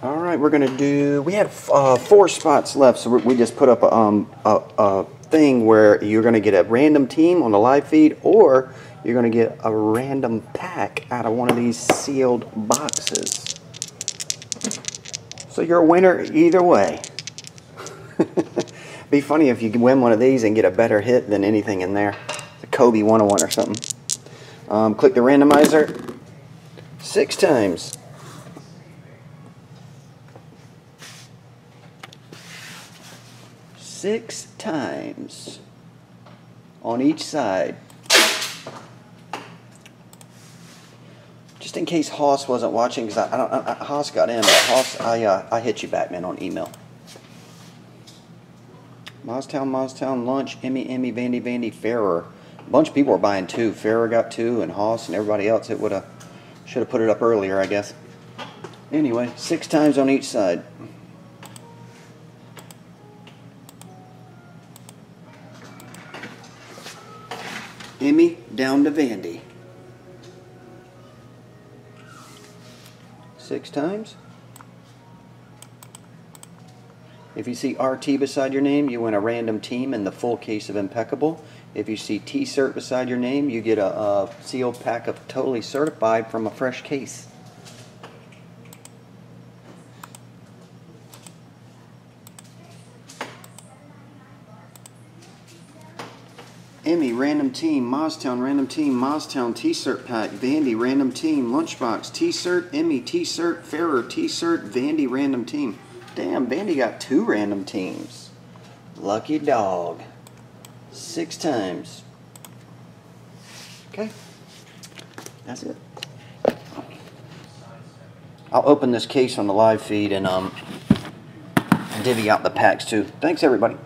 All right, we're gonna do, we had 4 spots left, so we just put up a thing where you're gonna get a random team on the live feed, or you're gonna get a random pack out of one of these sealed boxes. So you're a winner either way. Be funny if you can win one of these and get a better hit than anything in there. It's a Kobe 101 or something. Click the randomizer 6 times. On each side. Just in case Haas wasn't watching, because Haas got in, but Haas, I hit you, Batman, on email. Moztown, Moztown, Lunch, Emmy, Emmy, Vandy, Vandy, Ferrer. A bunch of people were buying 2. Ferrer got 2, and Haas and everybody else. It should have put it up earlier, I guess. Anyway, 6 times on each side. Emmy down to Vandy. 6 times. If you see RT beside your name, you win a random team and the full case of Impeccable. If you see T-Cert beside your name, you get a sealed pack of Totally Certified from a fresh case. Emmy, random team. Moztown, random team. Moztown, T-Cert pack. Vandy, random team. Lunchbox, T-Cert. Emmy, T-Cert. Ferrer, T-Cert. Vandy, random team. Damn, Vandy got 2 random teams. Lucky dog. 6 times. Okay. That's it. I'll open this case on the live feed and divvy out the packs too. Thanks, everybody.